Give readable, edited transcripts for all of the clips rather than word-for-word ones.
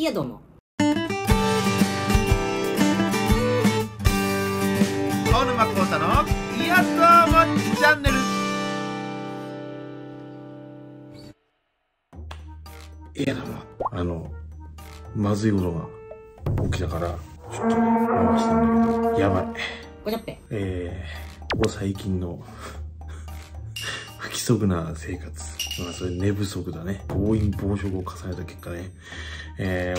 いえども。大沼耕太のいやどうもチャンネル。いや、まずいことが起きたからちょっと回したんだけど、やばい。ここ最近の不規則な生活。まあ、それ寝不足だね。暴飲暴食を重ねた結果ね、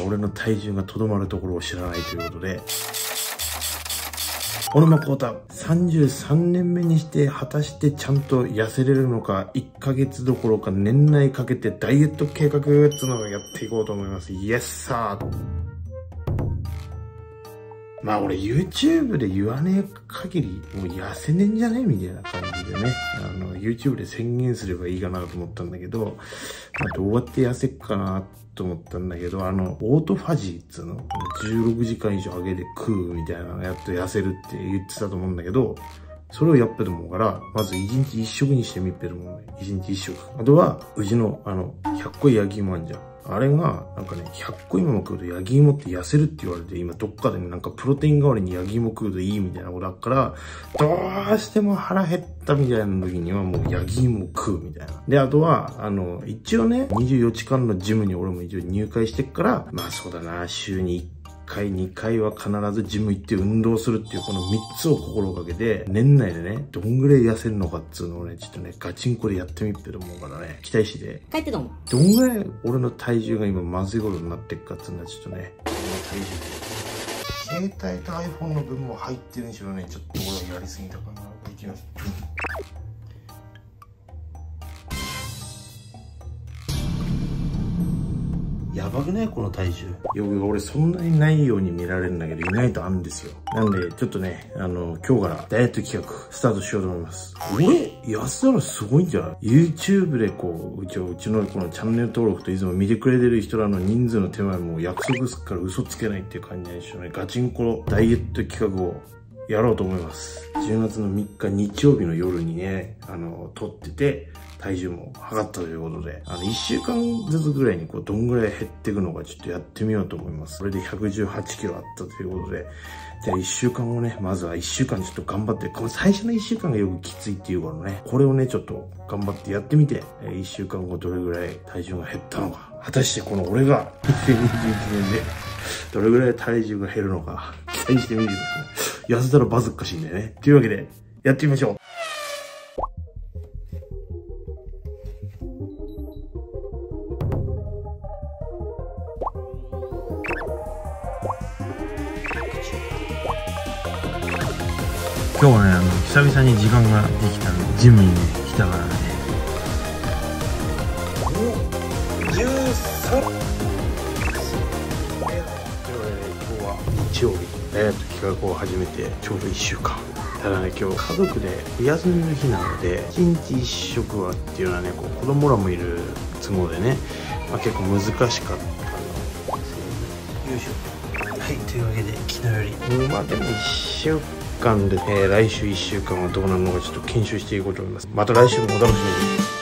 俺の体重がとどまるところを知らないということで、大沼耕太、33年目にして果たしてちゃんと痩せれるのか、1ヶ月どころか年内かけてダイエット計画っていうのをやっていこうと思います。イエスサー。まあ俺 YouTube で言わねえ限りもう痩せねえんじゃねえみたいな感じでね、YouTube で宣言すればいいかなと思ったんだけど、まあ、どうやって痩せっかなと思ったんだけど、オートファジーっつうの、16時間以上揚げて食うみたいなのやっと痩せるって言ってたと思うんだけど、それをやっぺと思うから、まず1日1食にしてみっぺるもんね。1日1食。あとは、うちの100個焼き芋あんじゃん。あれが、なんかね、100個芋も食うとヤギ芋って痩せるって言われて、今どっかでね、なんかプロテイン代わりにヤギ芋食うといいみたいなことだから、どうしても腹減ったみたいな時にはもうヤギ芋食うみたいな。で、あとは、一応ね、24時間のジムに俺も一応入会してっから、まあそうだな、週に1回、2回は必ずジム行って運動するっていうこの3つを心がけて、年内でね、どんぐらい痩せるのかっつうのをね、ちょっとね、ガチンコでやってみっぺと思うからね、期待して。帰ってどうも。どんぐらい俺の体重が今まずいことになってっかっつうのはちょっとね、俺の体重で。携帯と iPhone の分も入ってるにしろね、ちょっと俺はやりすぎたかな。いきます。やばくないこの体重。俺そんなにないように見られるんだけど、意外とあるんですよ。なんで、ちょっとね、今日からダイエット企画、スタートしようと思います。痩せたらすごいんじゃない ?YouTube でこう、うちのこのチャンネル登録といつも見てくれてる人らの人数の手前もう約束すっから嘘つけないっていう感じなんでしょうね。ガチンコダイエット企画をやろうと思います。10月の3日日曜日の夜にね、撮ってて、体重も測ったということで、1週間ずつぐらいにこう、どんぐらい減っていくのかちょっとやってみようと思います。これで118キロあったということで、じゃあ1週間をね、まずは1週間ちょっと頑張って、この最初の1週間がよくきついっていうからね、これをね、ちょっと頑張ってやってみて、1週間後どれぐらい体重が減ったのか、果たしてこの俺が2021年で、どれぐらい体重が減るのか、期待してみてください。痩せたらバズっかしいんだよね。というわけで、やってみましょう。今日はね、久々に時間ができたんで、ジムに来たからね。13! というわけで、今日は日曜日、ダイエット企画を始めてちょうど1週間。ただね、今日家族でお休みの日なので、1日1食はっていうのはね、こう子供らもいる都合でね、まあ、結構難しかったので、よいしょ。はい、というわけで、昨日より、まあでも1週間。で来週1週間はどうなるのかちょっと検証していこうと思います。また来週もお楽しみに。